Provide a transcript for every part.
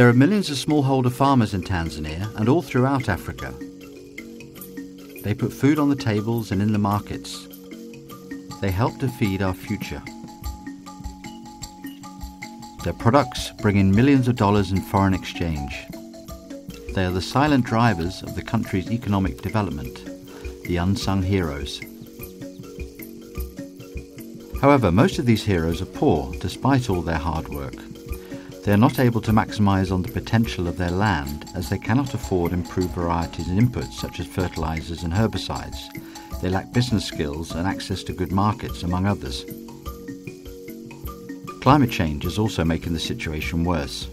There are millions of smallholder farmers in Tanzania and all throughout Africa. They put food on the tables and in the markets. They help to feed our future. Their products bring in millions of dollars in foreign exchange. They are the silent drivers of the country's economic development, the unsung heroes. However, most of these heroes are poor, despite all their hard work. They are not able to maximise on the potential of their land, as they cannot afford improved varieties and inputs such as fertilisers and herbicides. They lack business skills and access to good markets, among others. Climate change is also making the situation worse.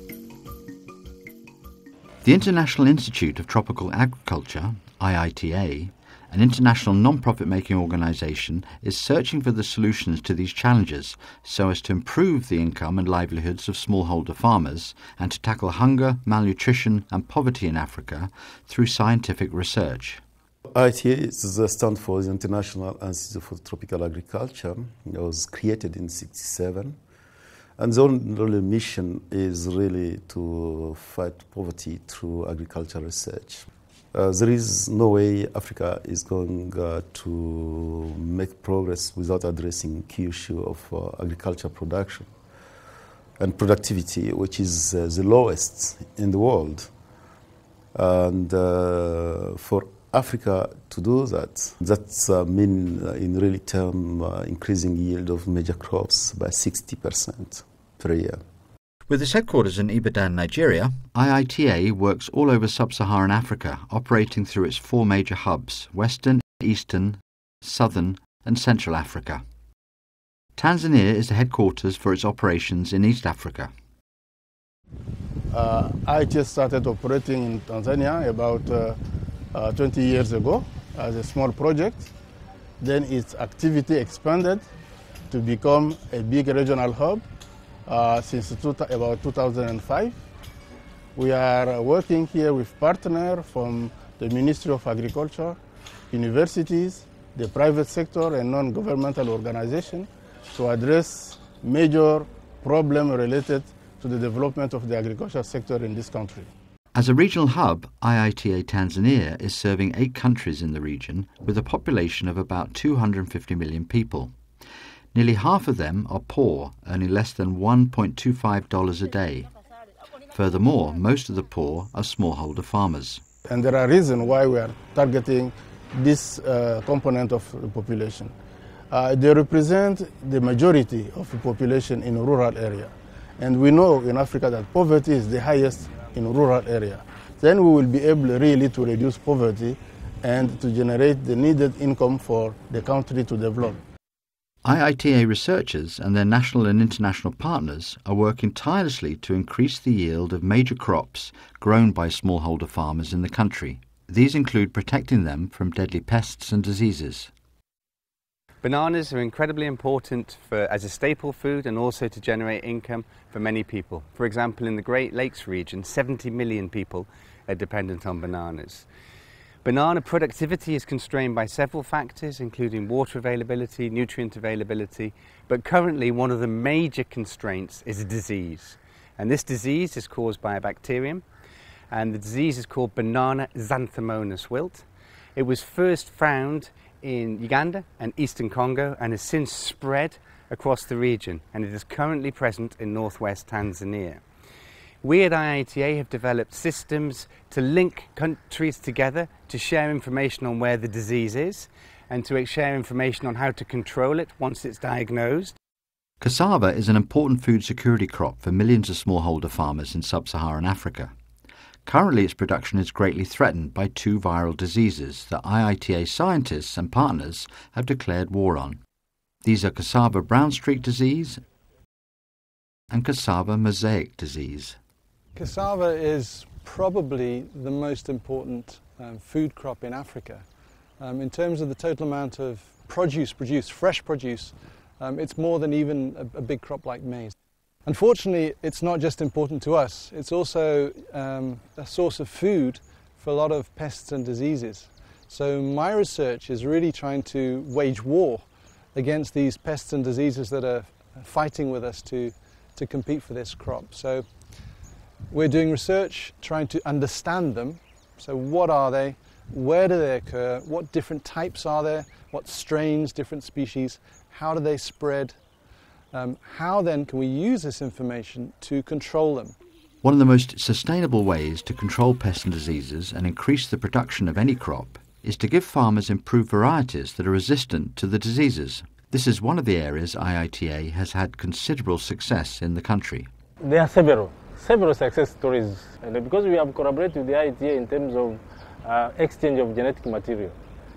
The International Institute of Tropical Agriculture, IITA, an international non-profit making organisation, is searching for the solutions to these challenges so as to improve the income and livelihoods of smallholder farmers and to tackle hunger, malnutrition and poverty in Africa through scientific research. IITA stands for the International Institute for Tropical Agriculture. It was created in '67, and the only mission is really to fight poverty through agricultural research. There is no way Africa is going to make progress without addressing the key issue of agriculture production and productivity, which is the lowest in the world. And for Africa to do that, that's mean in really term increasing yield of major crops by 60% per year. With its headquarters in Ibadan, Nigeria, IITA works all over sub-Saharan Africa, operating through its four major hubs: Western, Eastern, Southern and Central Africa. Tanzania is the headquarters for its operations in East Africa. I just started operating in Tanzania about 20 years ago as a small project. Then its activity expanded to become a big regional hub. Since about 2005, we are working here with partners from the Ministry of Agriculture, universities, the private sector and non-governmental organizations to address major problems related to the development of the agricultural sector in this country. As a regional hub, IITA Tanzania is serving 8 countries in the region with a population of about 250 million people. Nearly half of them are poor, earning less than $1.25 a day. Furthermore, most of the poor are smallholder farmers. And there are reasons why we are targeting this component of the population. They represent the majority of the population in rural area. And we know in Africa that poverty is the highest in rural area. Then we will be able really to reduce poverty and to generate the needed income for the country to develop. IITA researchers and their national and international partners are working tirelessly to increase the yield of major crops grown by smallholder farmers in the country. These include protecting them from deadly pests and diseases. Bananas are incredibly important as a staple food and also to generate income for many people. For example, in the Great Lakes region, 70 million people are dependent on bananas. Banana productivity is constrained by several factors, including water availability, nutrient availability, but currently one of the major constraints is a disease. And this disease is caused by a bacterium, and the disease is called Banana Xanthomonas wilt. It was first found in Uganda and eastern Congo and has since spread across the region, and it is currently present in northwest Tanzania. We at IITA have developed systems to link countries together to share information on where the disease is and to share information on how to control it once it's diagnosed. Cassava is an important food security crop for millions of smallholder farmers in sub-Saharan Africa. Currently, its production is greatly threatened by 2 viral diseases that IITA scientists and partners have declared war on. These are cassava brown streak disease and cassava mosaic disease. Cassava is probably the most important food crop in Africa. In terms of the total amount of produce produced, fresh produce, it's more than even a big crop like maize. Unfortunately, it's not just important to us, it's also a source of food for a lot of pests and diseases. So my research is really trying to wage war against these pests and diseases that are fighting with us to compete for this crop. So We're doing research trying to understand them. So what are they? Where do they occur? What different types are there? What strains, different species? How do they spread? How then can we use this information to control them? One of the most sustainable ways to control pests and diseases and increase the production of any crop is to give farmers improved varieties that are resistant to the diseases. This is one of the areas IITA has had considerable success in the country. There are several success stories, and because we have collaborated with the IITA in terms of exchange of genetic material,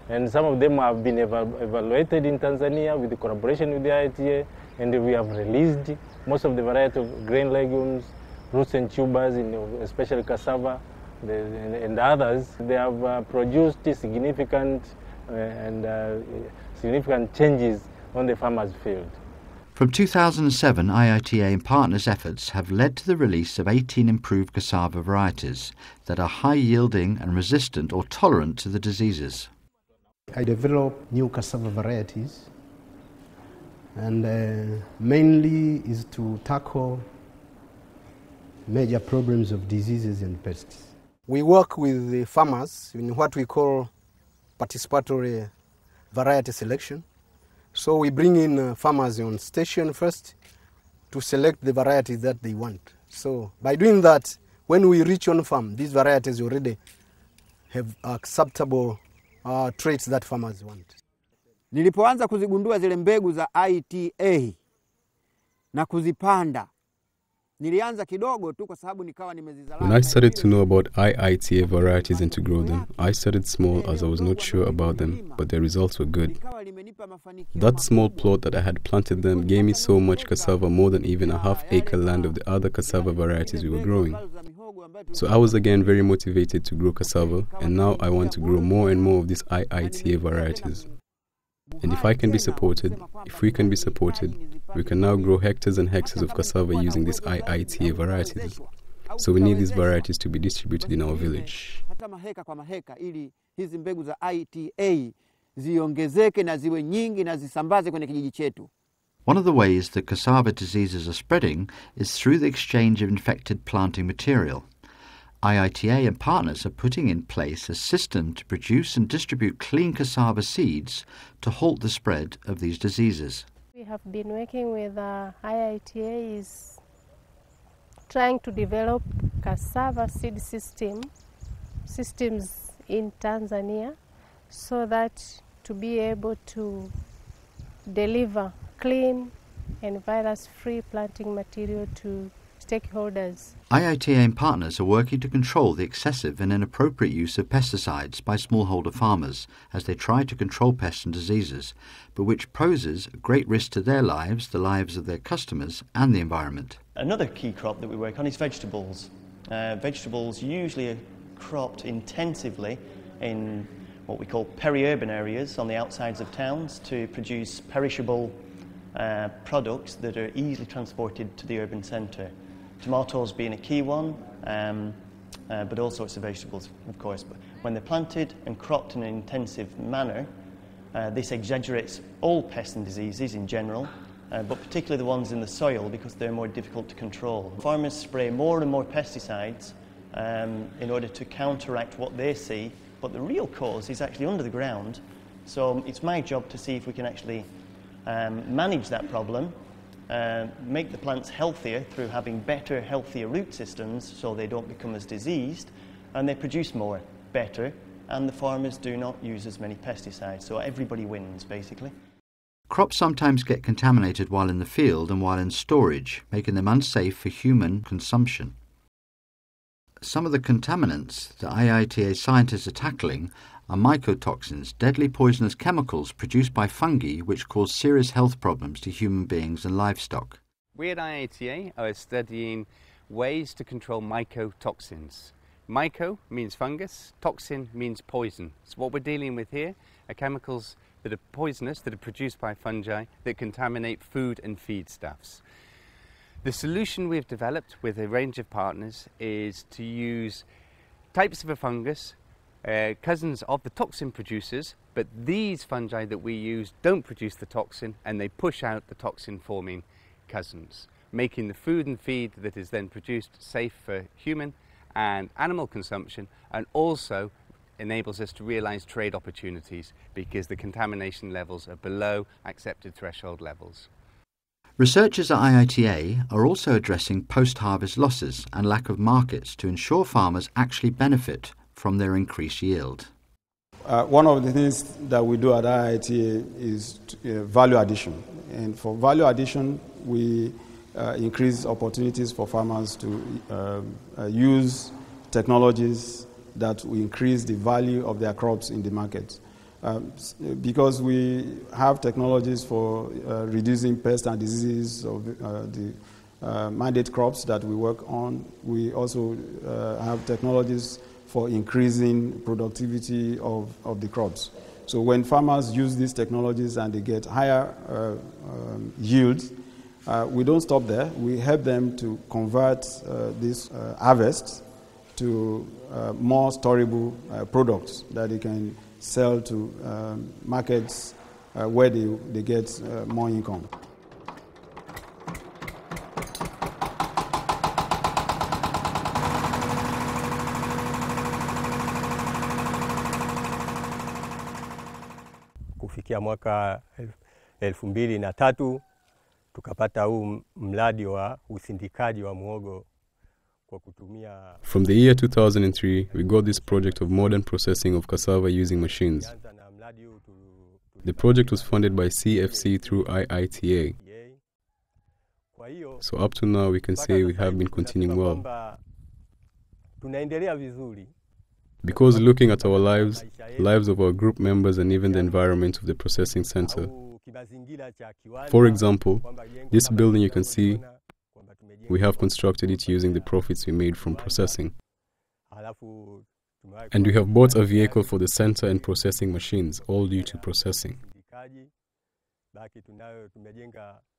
and some of them have been evaluated in Tanzania with the collaboration with the IITA, and we have released most of the variety of grain legumes, roots and tubers, especially cassava and others. They have produced significant changes on the farmers' field. From 2007, IITA and partners' efforts have led to the release of 18 improved cassava varieties that are high-yielding and resistant or tolerant to the diseases. I develop new cassava varieties, and mainly is to tackle major problems of diseases and pests. We work with the farmers in what we call participatory variety selection. So we bring in farmers on station first to select the varieties that they want. So by doing that, when we reach on farm, these varieties already have acceptable traits that farmers want. Nilipoanza kuzigundua zile mbegu za ITA na kuzipanda, nilianza kidogo tu kwa sababu nikawa nimezizalala. When I started to know about IITA varieties and to grow them, I started small as I was not sure about them, but the results were good. That small plot that I had planted them gave me so much cassava, more than even a half-acre land of the other cassava varieties we were growing. So I was again very motivated to grow cassava, and now I want to grow more and more of these IITA varieties. And if we can be supported, we can now grow hectares and hectares of cassava using these IITA varieties. So we need these varieties to be distributed in our village. One of the ways that cassava diseases are spreading is through the exchange of infected planting material. IITA and partners are putting in place a system to produce and distribute clean cassava seeds to halt the spread of these diseases. We have been working with IITA is trying to develop cassava seed systems in Tanzania so that to be able to deliver clean and virus-free planting material to stakeholders. IITA and partners are working to control the excessive and inappropriate use of pesticides by smallholder farmers as they try to control pests and diseases, but which poses a great risk to their lives, the lives of their customers and the environment. Another key crop that we work on is vegetables. Vegetables usually are cropped intensively in what we call peri-urban areas on the outsides of towns to produce perishable products that are easily transported to the urban centre. Tomatoes being a key one, but all sorts of vegetables, of course. But when they're planted and cropped in an intensive manner, this exaggerates all pests and diseases in general, but particularly the ones in the soil because they're more difficult to control. Farmers spray more and more pesticides in order to counteract what they see, but the real cause is actually under the ground. So it's my job to see if we can actually manage that problem, make the plants healthier through having better, healthier root systems so they don't become as diseased, and they produce more, better, and the farmers do not use as many pesticides, so everybody wins, basically. Crops sometimes get contaminated while in the field and while in storage, making them unsafe for human consumption. Some of the contaminants that IITA scientists are tackling are mycotoxins, deadly poisonous chemicals produced by fungi which cause serious health problems to human beings and livestock. We at IITA are studying ways to control mycotoxins. Myco means fungus, toxin means poison. So what we're dealing with here are chemicals that are poisonous, that are produced by fungi, that contaminate food and feedstuffs. The solution we've developed with a range of partners is to use types of a fungus, cousins of the toxin producers, but these fungi that we use don't produce the toxin and they push out the toxin forming cousins. making the food and feed that is then produced safe for human and animal consumption, and also enables us to realize trade opportunities because the contamination levels are below accepted threshold levels. Researchers at IITA are also addressing post-harvest losses and lack of markets to ensure farmers actually benefit from their increased yield. One of the things that we do at IITA is value addition. And for value addition, we increase opportunities for farmers to use technologies that will increase the value of their crops in the market. Because we have technologies for reducing pests and diseases of the mandate crops that we work on, we also have technologies for increasing productivity of the crops. So when farmers use these technologies and they get higher yields, we don't stop there. We help them to convert this harvest to more storable products that they can sell to markets where they get more income. Kufikia mwaka 2003 tukapata huu mradi wa usindikaji wa muogo. From the year 2003, we got this project of modern processing of cassava using machines. The project was funded by CFC through IITA. So up to now, we can say we have been continuing well. Because looking at our lives of our group members and even the environment of the processing center. For example, this building you can see, we have constructed it using the profits we made from processing. And we have bought a vehicle for the center and processing machines, all due to processing.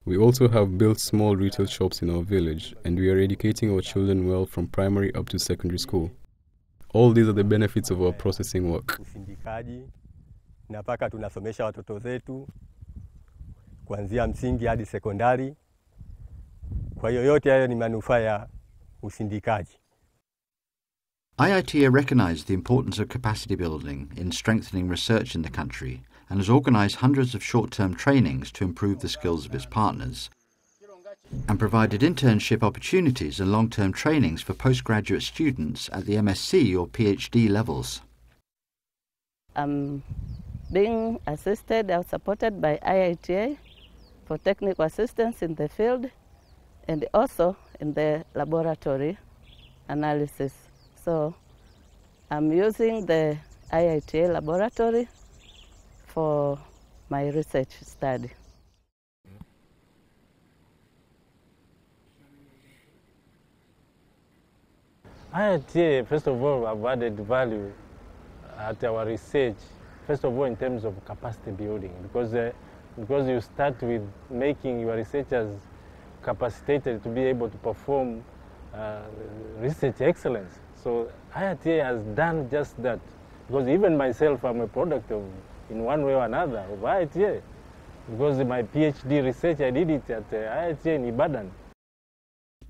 We also have built small retail shops in our village, and we are educating our children well from primary up to secondary school. All these are the benefits of our processing work. IITA recognized the importance of capacity building in strengthening research in the country and has organized hundreds of short-term trainings to improve the skills of its partners and provided internship opportunities and long-term trainings for postgraduate students at the MSc or PhD levels. I'm being assisted and supported by IITA for technical assistance in the field and also in the laboratory analysis. So I'm using the IITA laboratory for my research study. IITA, first of all, have added value at our research, first of all in terms of capacity building, because you start with making your researchers capacitated to be able to perform research excellence. So IITA has done just that, because even myself, I'm a product of, in one way or another, of IITA, because my PhD research, I did it at IITA in Ibadan.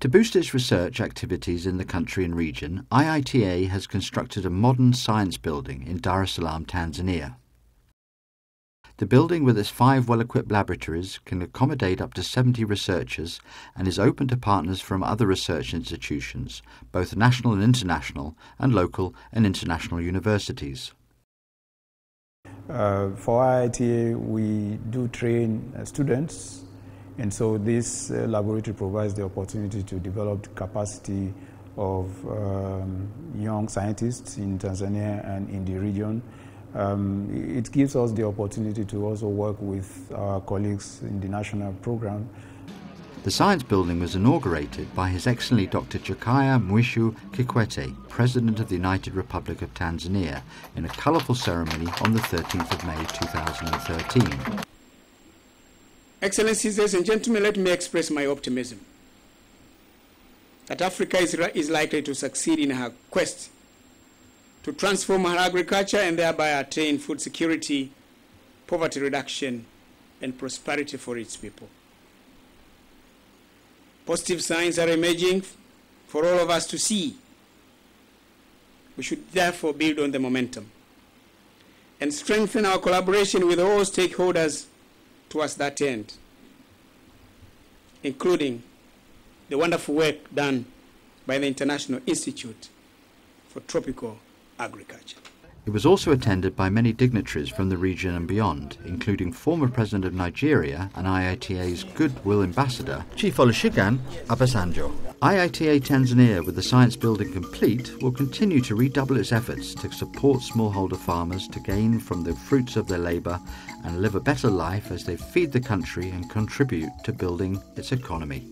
To boost its research activities in the country and region, IITA has constructed a modern science building in Dar es Salaam, Tanzania. The building with its 5 well-equipped laboratories can accommodate up to 70 researchers and is open to partners from other research institutions, both national and international, and local and international universities. For IITA, we do train students, and so this laboratory provides the opportunity to develop the capacity of young scientists in Tanzania and in the region. It gives us the opportunity to also work with our colleagues in the national program. The science building was inaugurated by His Excellency Dr. Jakaya Mwishu Kikwete, President of the United Republic of Tanzania, in a colourful ceremony on the 13th of May 2013. Excellencies, ladies and gentlemen, let me express my optimism that Africa is likely to succeed in her quest to transform our agriculture and thereby attain food security, poverty reduction, and prosperity for its people. Positive signs are emerging for all of us to see. We should therefore build on the momentum and strengthen our collaboration with all stakeholders towards that end, including the wonderful work done by the International Institute for Tropical Agriculture. It was also attended by many dignitaries from the region and beyond, including former President of Nigeria and IITA's Goodwill Ambassador, Chief Olusegun Obasanjo. IITA Tanzania, with the science building complete, will continue to redouble its efforts to support smallholder farmers to gain from the fruits of their labour and live a better life as they feed the country and contribute to building its economy.